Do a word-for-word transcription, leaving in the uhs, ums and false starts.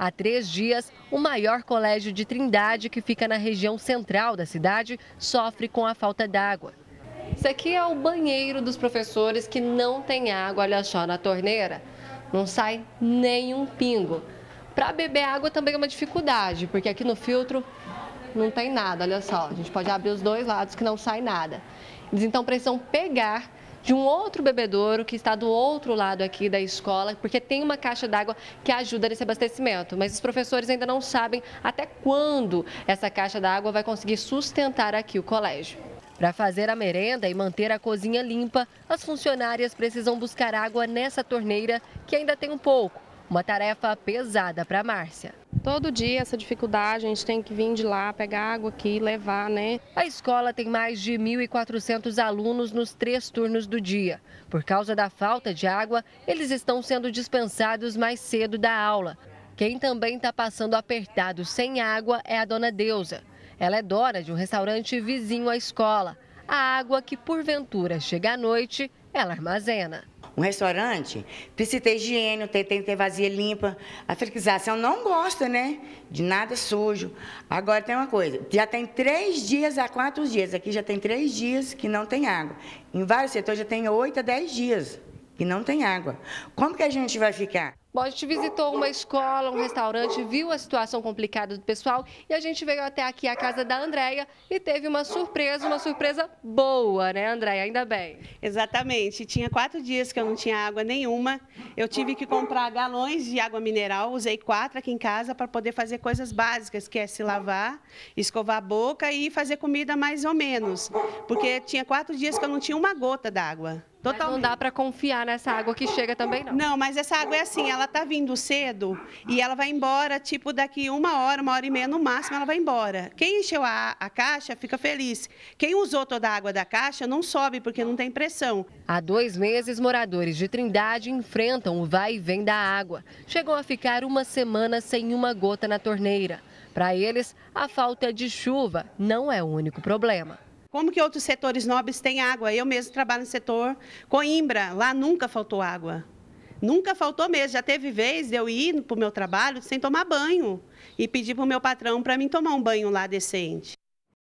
Há três dias, o maior colégio de Trindade, que fica na região central da cidade, sofre com a falta d'água. Isso aqui é o banheiro dos professores que não tem água, olha só, na torneira. Não sai nenhum pingo. Para beber água também é uma dificuldade, porque aqui no filtro não tem nada, olha só. A gente pode abrir os dois lados que não sai nada. Eles então precisam pegar de um outro bebedouro que está do outro lado aqui da escola, porque tem uma caixa d'água que ajuda nesse abastecimento. Mas os professores ainda não sabem até quando essa caixa d'água vai conseguir sustentar aqui o colégio. Para fazer a merenda e manter a cozinha limpa, as funcionárias precisam buscar água nessa torneira, que ainda tem um pouco. Uma tarefa pesada para a Márcia. Todo dia essa dificuldade, a gente tem que vir de lá, pegar água aqui, levar, né? A escola tem mais de mil e quatrocentos alunos nos três turnos do dia. Por causa da falta de água, eles estão sendo dispensados mais cedo da aula. Quem também está passando apertado sem água é a dona Deusa. Ela é dona de um restaurante vizinho à escola. A água que, porventura, chega à noite, ela armazena. Um restaurante precisa ter higiene, tem que ter vazia limpa. A fiscalização não gosta, né? De nada sujo. Agora tem uma coisa, já tem três dias a quatro dias. Aqui já tem três dias que não tem água. Em vários setores já tem oito a dez dias que não tem água. Como que a gente vai ficar? Bom, a gente visitou uma escola, um restaurante, viu a situação complicada do pessoal e a gente veio até aqui a casa da Andréia e teve uma surpresa, uma surpresa boa, né, Andréia? Ainda bem. Exatamente. Tinha quatro dias que eu não tinha água nenhuma. Eu tive que comprar galões de água mineral, usei quatro aqui em casa para poder fazer coisas básicas, que é se lavar, escovar a boca e fazer comida mais ou menos. Porque tinha quatro dias que eu não tinha uma gota d'água. Totalmente. Mas não dá para confiar nessa água que chega também, não? Não, mas essa água é assim, ela tá vindo cedo e ela vai embora, tipo, daqui uma hora, uma hora e meia, no máximo, ela vai embora. Quem encheu a, a caixa fica feliz. Quem usou toda a água da caixa não sobe, porque não tem pressão. Há dois meses, moradores de Trindade enfrentam o vai e vem da água. Chegam a ficar uma semana sem uma gota na torneira. Para eles, a falta de chuva não é o único problema. Como que outros setores nobres têm água? Eu mesmo trabalho no setor Coimbra, lá nunca faltou água. Nunca faltou mesmo, já teve vez de eu ir para o meu trabalho sem tomar banho e pedir para o meu patrão para mim tomar um banho lá decente.